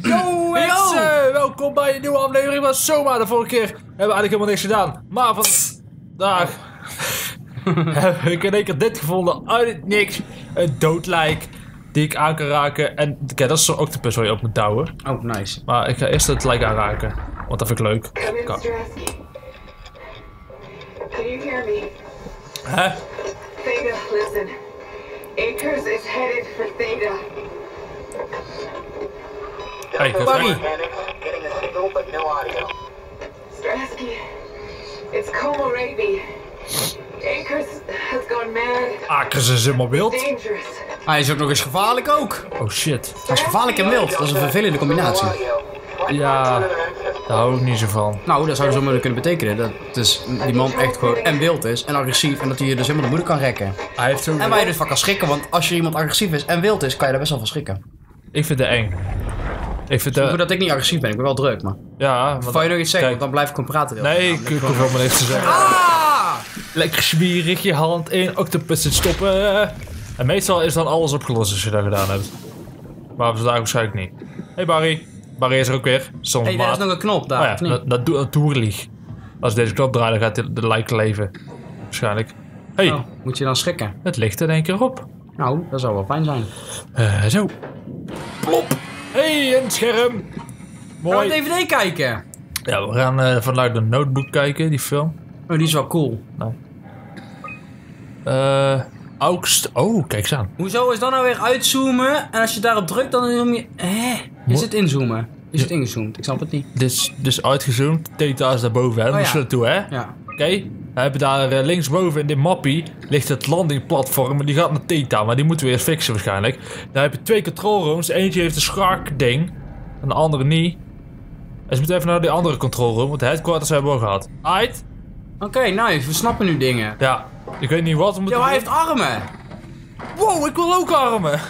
Yo mensen, welkom bij een nieuwe aflevering van Soma. De vorige keer hebben we eigenlijk helemaal niks gedaan. Maar vandaag heb ik in één keer dit gevonden uit het niks. Een doodlijk die ik aan kan raken. En kijk, dat is zo'n octopus waar je op moet douwen. Oh, nice. Maar ik ga eerst het lijk aanraken, want dat vind ik leuk. Kan. Can you hear me? Hè? Theta, listen. Akers is headed for Theta. Hey, Barry. Getting a signal but no audio. Straski, it's coma rabies. Akers has gone mad. Akers is helemaal wild. Hij is ook nog eens gevaarlijk ook. Oh shit. Hij is gevaarlijk en wild. Dat is een vervelende combinatie. Ja, daar hou ik niet zo van. Nou, dat zou zo maar kunnen betekenen. Dat dus die man echt gewoon en wild is en agressief. En dat hij je dus helemaal de moeder kan rekken. Hij heeft en waar je dus van kan schrikken. Want als je iemand agressief is en wild is, kan je daar best wel van schrikken. Ik vind het eng. Ik vind het goed dat ik niet agressief ben. Ik ben wel druk, maar. Ja. Val je nog iets zeggen? Want dan blijf ik gewoon praten. Nee, ik hoef helemaal niks te zeggen. Ah! Lekker zwierig je hand in. Octopus in stoppen. En meestal is dan alles opgelost als je dat gedaan hebt. Maar vandaag waarschijnlijk niet. Hey Barry. Barry is er ook weer. Soms hey, daar is nog een knop daar. Oh ja, dat toerlieg. Als deze knop draait, dan gaat de lijk leven. Waarschijnlijk. Hey. Oh, moet je dan schrikken? Het ligt er in één keer op. Nou, dat zou wel fijn zijn. Zo. Plop. Hey, een scherm. Mooi. Gaan we een DVD kijken? Ja, we gaan vanuit de Notebook kijken, die film. Oh, die is wel cool. Nou. Oh, kijk eens aan. Hoezo is dat nou weer uitzoomen? En als je daarop drukt, dan zoom je... Is het inzoomen? Is het ingezoomd? Ik snap het niet. Dus uitgezoomd. Theta is daarboven, hè? Daar moesten we naartoe, hè? Ja. Oké. We hebben daar linksboven in dit mappie ligt het landingplatform. En die gaat naar Theta, maar die moeten we eerst fixen waarschijnlijk. Daar heb je twee control rooms. Eentje heeft een schaakding. En de andere niet. Dus we moeten even naar die andere control room, want de headquarters hebben we al gehad. Aight. Oké, nice. We snappen nu dingen. Ja. Ik weet niet wat we moeten doen. Hij heeft armen. Wow, ik wil ook armen.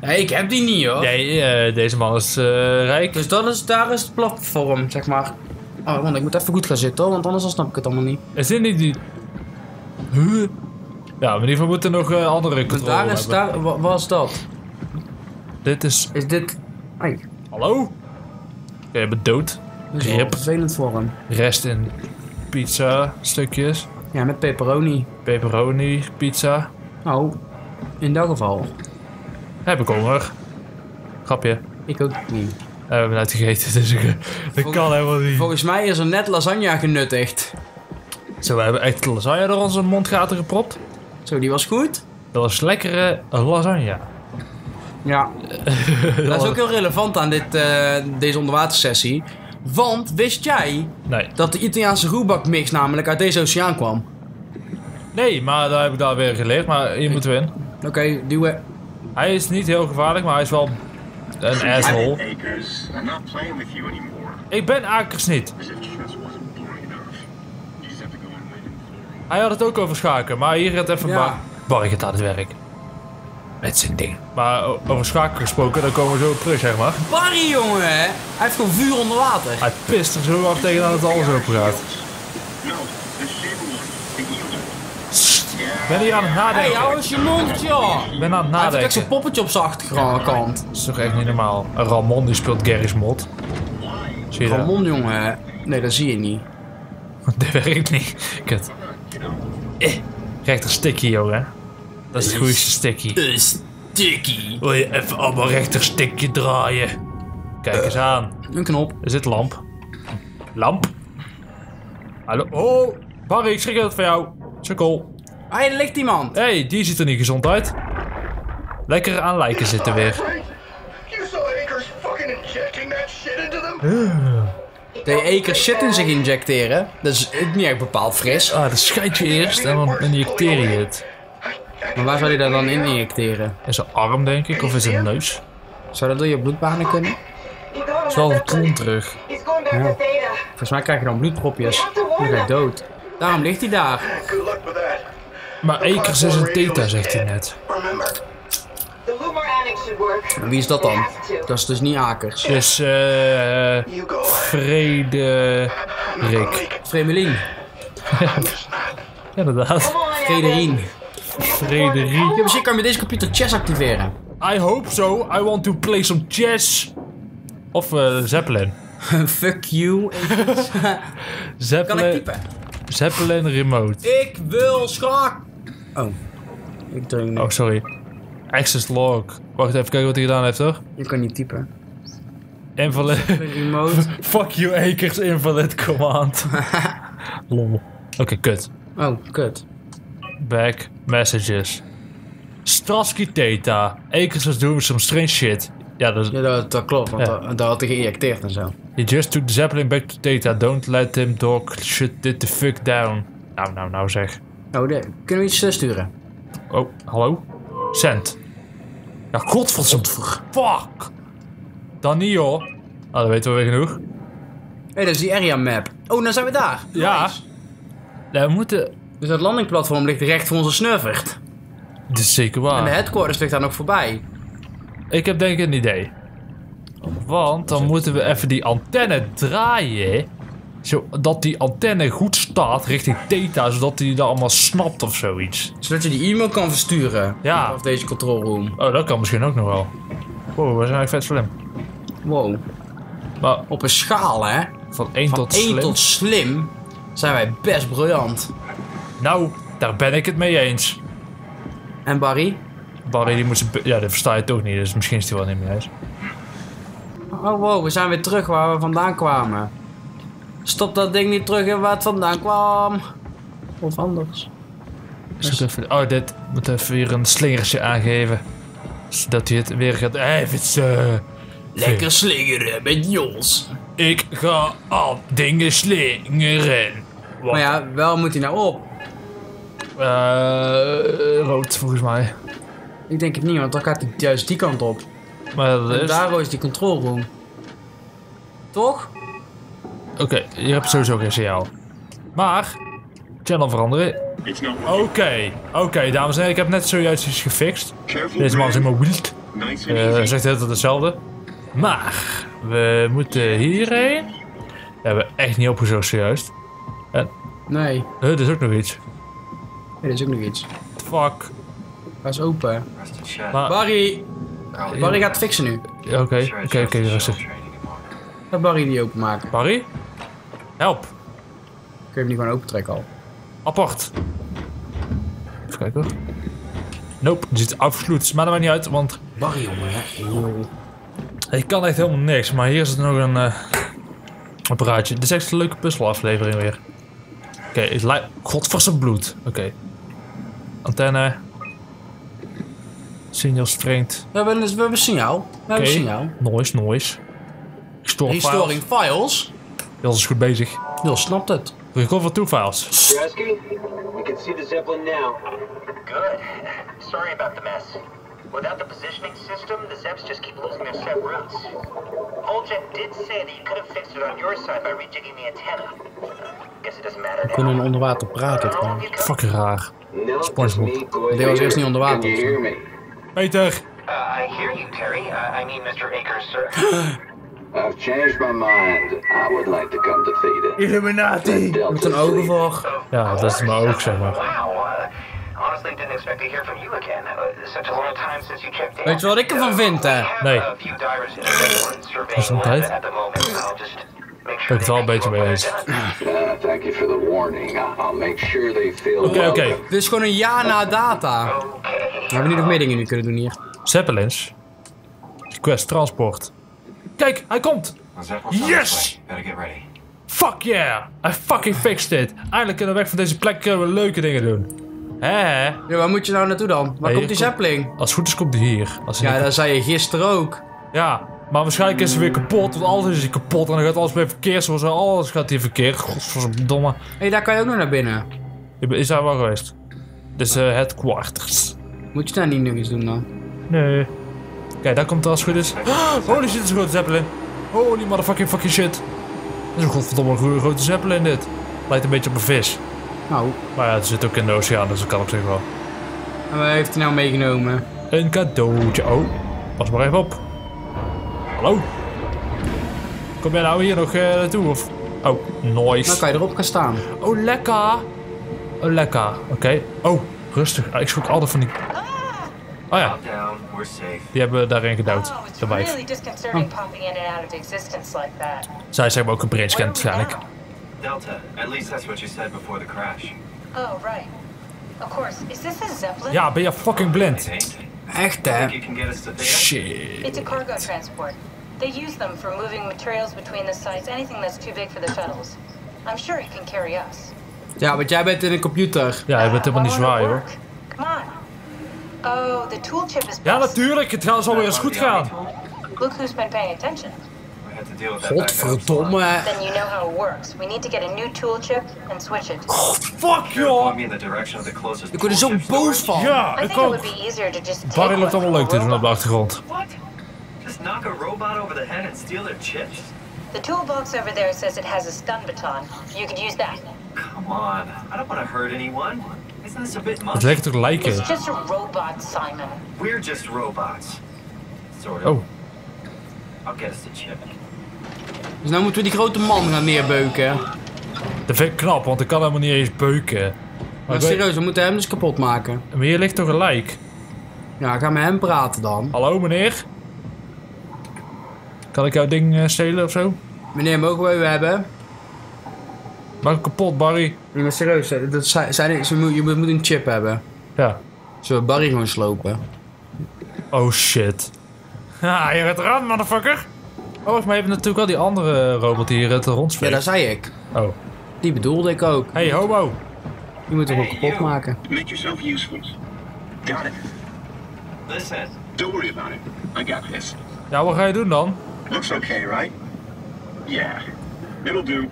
Nee, ik heb die niet, hoor. Nee, deze man is rijk. Dus dat is, daar is het platform, zeg maar. Oh, man, ik moet even goed gaan zitten, hoor, want anders dan snap ik het allemaal niet. Is dit niet die... Huh? Ja, maar in ieder geval moeten nog andere controle hebben. Is daar... Wat is dat? Dit is... Is dit... Hey. Hallo? Je bent dood. Dat is wel vervelend voor hem. Rest in pizza stukjes. Ja, met pepperoni. Pepperoni, pizza. Oh, in dat geval. Heb ik honger. Grapje. Ik ook niet. We hebben net gegeten, dus dat kan helemaal niet. Volgens mij is er net lasagne genuttigd. Zo, we hebben echt de lasagne door onze mondgaten gepropt. Zo, die was goed. Dat was lekkere lasagne. Ja. Dat is ook heel relevant aan deze onderwatersessie. Want, wist jij dat de Italiaanse roebakmix namelijk uit deze oceaan kwam? Nee, maar dat heb ik daar weer geleerd, maar hier moeten we in. Oké, duwen. Hij is niet heel gevaarlijk, maar hij is wel een asshole. Ik ben Akers niet. Hij had het ook over schaken, maar hier gaat even Barry gaat aan het werk. Met zijn ding. Maar over schaken gesproken, dan komen we zo op terug, zeg maar. Barry, jongen! Hij heeft gewoon vuur onder water. Hij pist er zo af tegen dat het alles open gaat. Ik ben hier aan het nadenken. Hey, hou eens je mond, joh! Ik ben aan het nadenken. Hij heeft echt zo'n poppetje op zijn achterkant. Dat is toch echt niet normaal. Ramon die speelt Gary's mod. Zie je Ramon, dat? Jongen. Nee, dat zie je niet. Dat werkt niet. Kut. Rechter sticky, jongen. Dat is het goede sticky. Sticky. Wil je even allemaal rechter stickje draaien? Kijk eens aan. Een knop. Is dit lamp? Lamp? Hallo? Oh! Barry, ik schrik dat van jou. Sukkel. Hij ligt iemand. Hé, hey, die ziet er niet gezond uit. Lekker aan lijken zitten weer. De Akers shit in zich injecteren. Dat is niet echt bepaald fris. Ah, dat schijt je eerst en dan injecteer je het. Maar waar zou hij dat dan in injecteren? In zijn arm, denk ik, of in zijn neus? Zou dat door je bloedbanen kunnen? Dat is wel een klont terug. Ja. Volgens mij krijg je dan bloedpropjes. Dan ga je dood. Daarom ligt hij daar. Maar Akers is een Theta, zegt hij net. En wie is dat dan? Dat is dus niet Akers. Dus Frederik. Fremelien. Ja, inderdaad. Frederien. Frederik. Ja, misschien kan je met deze computer chess activeren. I hope so. I want to play some chess. Of Zeppelin. Fuck you. Zeppelin. Kan ik typen? Zeppelin remote. Ik wil schaak. Oh. Ik druk niet. Oh, sorry. Access log. Wacht even kijken wat hij gedaan heeft, toch? Je kan niet typen. Invalid. Remote. Fuck you, Akers. Invalid command. Lol. Oké, kut. Oh, kut. Back messages. Straski Theta. Akers was doing some strange shit. Ja, dat klopt, want ja. Dat had hij geïnjecteerd en zo. He just took the Zeppelin back to Theta. Don't let him dog shit dit the fuck down. Nou, nou, nou zeg. Oh, nee. Kunnen we iets sturen? Oh, hallo? Send. Ja, godverdomme. Fuck. Dan niet, joh. Nou, dat weten we weer genoeg. Hé, hey, dat is die area map. Oh, nou zijn we daar. Ja. Nice. Ja, we moeten... Dus dat landingplatform ligt recht voor onze snurvert. Dat is zeker waar. En de headquarters ligt daar nog voorbij. Ik heb denk ik een idee. Want dan moeten we even die antenne draaien. Zodat die antenne goed staat richting Theta. Zodat hij dat allemaal snapt of zoiets. Zodat je die e-mail kan versturen. Ja. Of deze control room. Oh, dat kan misschien ook nog wel. Wow, we zijn eigenlijk vet slim. Wow. Maar op een schaal, hè. Van 1 tot slim. Van 1 tot slim zijn wij best briljant. Nou, daar ben ik het mee eens. En Barry? Barry, die moet ja, dat versta je toch niet, dus misschien is die wel niet meer eens. Oh wow, we zijn weer terug waar we vandaan kwamen. Stop dat ding niet terug in waar het vandaan kwam. Of anders. Dus... Even, oh, dit moet even weer een slingertje aangeven. Zodat hij het weer gaat... Even lekker slingeren met Jos. Ik ga al dingen slingeren. Wat? Maar ja, wel moet hij nou op? Rood, volgens mij. Ik denk het niet, want dan gaat hij juist die kant op. Maar dat is... En daarom is die control room. Toch? Oké, je hebt sowieso geen signaal. Maar, channel veranderen. Oké, dames en heren, ik heb net zojuist iets gefixt. Deze man is helemaal wild. Zegt de hele tijd hetzelfde. Maar, we moeten hierheen. Dat hebben we echt niet opgezocht zojuist. En... Nee. Er is ook nog iets. Er is ook nog iets. Fuck. Hij is open. Maar, Barry! Oh, Barry gaat het fixen nu. Oké, rustig. Laat Barry die openmaken. Barry? Help! Kun je hem niet gewoon open trekken al? Apart. Even kijken hoor. Nope, er zit afsluits. Maar dat maakt niet uit, want... Barry, jongen. Ik kan echt helemaal niks, maar hier is het nog een... apparaatje. Dit is echt een leuke puzzelaflevering weer. Oké, het lijkt... Godverdomme bloed. Oké. Antenne... Signal strength. We hebben een signaal. We hebben een signaal. Noise. Restoring files. Jos is goed bezig. Jos snapt het. Recover two files. Straski, we can see the Zeppelin now. Good. Sorry about the mess. Without the positioning system, the Zeps just keep losing their set routes. Holjet did say that you could have fixed it on your side by rejigging the antenna. Guess it doesn't matter now. We kunnen onder water praten gewoon. Fucking raar. SpongeBob. Die was eerst niet onder water. Peter! I hear you, Terry. I mean, Mr. Akers, sir. I've changed my mind. I would like to come to Theta. Illuminati! Met een ogenvog. Ja, dat is mijn oog, zeg maar. Honestly, didn't expect to hear from you again. Such a long time since you checked in. Weet je wat ik ervan vind, hè? Nee. Gezondheid. Ik ben het wel een beetje mee eens. Oké. Dit is gewoon een jaar na data. We hebben niet nog meer dingen nu kunnen doen hier. Zeppelins. Request transport. Kijk, hij komt! Yes! Fuck yeah! I fucking fixed it! Eindelijk kunnen we weg van deze plek, kunnen we leuke dingen doen. Hè? Ja, waar moet je nou naartoe dan? Waar komt die Zeppelin? Als het goed is komt hij hier. Ja, dat zei je gisteren ook. Ja. Maar waarschijnlijk is ze weer kapot, want alles is hier kapot en dan gaat alles weer verkeerd, zoals alles gaat hier verkeerd. Godverdomme. Hé, daar kan je ook nog naar binnen. Is daar wel geweest? Dit is headquarters. Moet je daar niet nog iets doen dan? Nee. Kijk, daar komt er als het goed is. Holy shit, is een grote Zeppelin. Holy motherfucking fucking shit. Dat is een godverdomme grote Zeppelin dit. Lijkt een beetje op een vis. Nou. Maar ja, het zit ook in de oceaan, dus dat kan op zich wel. En wat heeft hij nou meegenomen? Een cadeautje. Oh, pas maar even op. Hallo? Kom jij nou hier nog naartoe of? Oh, nice. Nou kan je erop gaan staan. Oh, lekker. Oké. Oh, rustig. Ik schrok altijd van die... Oh ja. Die hebben we daarin geduwd. De wijf. Zij zijn ook een brain scan waarschijnlijk. Ja, ben je fucking blind? Echt hè? Shit. They use them for moving materials between the sites, anything that's too big for the shuttles. I'm sure it can carry us. Ja, want jij bent in een computer. Ja, je bent helemaal niet zwaar, hoor. Come on. Oh, the toolchip is best. Ja, natuurlijk. Het gaat alweer eens goed gaan. Look who's been paying attention. Godverdomme. Then you know how it works. We need to get a new toolchip and switch it. God, fuck joh. Ik word er zo boos van. Ja, ik ook. Barry loopt allemaal leuk te doen op de achtergrond. Just knock a robot over the head and steal their chips? The toolbox over there says it has a stun baton. You could use that. Come on, I don't want to hurt anyone. Isn't this a bit much? It's just a robot, Simon. We're just robots. Sort of. Oh. I'll get us the chip. Dus nou moeten we die grote man gaan neerbeuken. Dat vind ik knap, want ik kan helemaal niet eens beuken. Maar serieus, we moeten hem dus kapot maken. Maar hier ligt toch een lijk? Ja, ga met hem praten dan. Hallo meneer? Kan ik jouw ding stelen of zo? Meneer, mogen we u hebben? Maak kapot, Barry. Nee, maar serieus, je moet een chip hebben. Ja. Zullen we Barry gewoon slopen? Oh shit. Ha, je bent eraan, motherfucker. Oh, maar je hebt natuurlijk wel die andere robot hier het rondspeelt. Ja, dat zei ik. Oh. Die bedoelde ik ook. Hey, homo. Je moet hem ook kapot maken. Make yourself useful. Got it. Listen. Don't worry about it. I got this. Ja, wat ga je doen dan? Looks okay, right? Yeah, it'll do.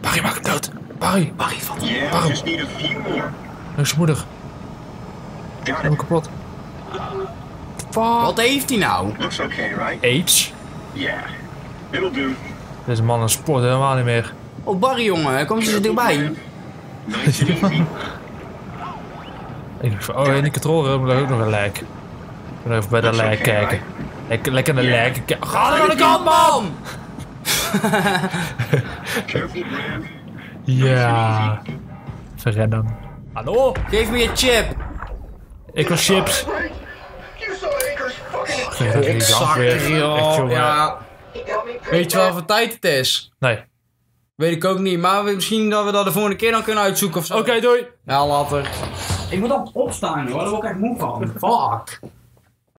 Barry, maak hem dood. Barry, van de Barry. Just need a few more. Neusmoedig. Ik ben kapot. Wat heeft hij nou? Looks okay, right? H? Yeah, it'll do. Deze man een sport helemaal niet meer. Oh, Barry, jongen, kom eens dichtbij. Ik dacht van, oh, in die controller moet er ook nog een lijk. Ik moet even bij dat lijk kijken. Lekker naar de lijk. Ga naar de kant, man! Ja. Verrennen. Hallo? Geef me je chip. Ik wil chips. Ik zak weer. Ja. Weet je wel wat voor tijd het is? Nee. Weet ik ook niet, maar misschien dat we dat de volgende keer dan kunnen uitzoeken ofzo. Oké, doei. Ja, later. Ik moet opstaan hoor, daar word ik echt moe van. Fuck.